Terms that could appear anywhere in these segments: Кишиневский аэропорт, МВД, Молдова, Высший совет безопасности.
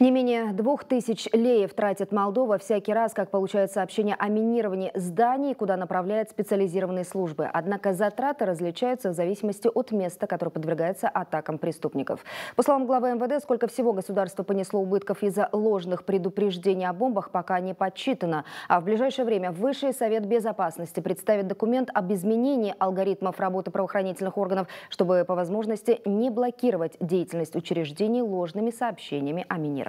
Не менее 2000 леев тратит Молдова всякий раз, как получает сообщение о минировании зданий, куда направляют специализированные службы. Однако затраты различаются в зависимости от места, которое подвергается атакам преступников. По словам главы МВД, сколько всего государство понесло убытков из-за ложных предупреждений о бомбах, пока не подсчитано. А в ближайшее время Высший совет безопасности представит документ об изменении алгоритмов работы правоохранительных органов, чтобы по возможности не блокировать деятельность учреждений ложными сообщениями о минировании.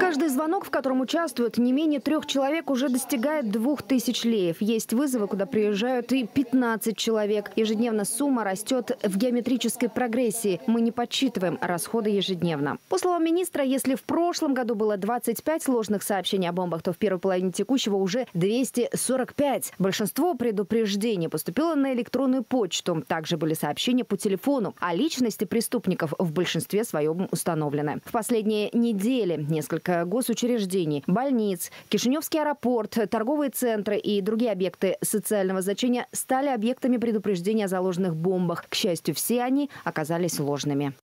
Каждый звонок, в котором участвуют не менее 3 человек, уже достигает 2000 леев. Есть вызовы, куда приезжают и 15 человек. Ежедневно сумма растет в геометрической прогрессии. Мы не подсчитываем расходы ежедневно. По словам министра, если в прошлом году было 25 ложных сообщений о бомбах, то в первой половине текущего уже 245. Большинство предупреждений поступило на электронную почту. Также были сообщения по телефону, а личности преступников в большинстве своем установлены. В последние недели несколько госучреждений, больниц, Кишиневский аэропорт, торговые центры и другие объекты социального значения стали объектами предупреждения о заложенных бомбах. К счастью, все они оказались ложными.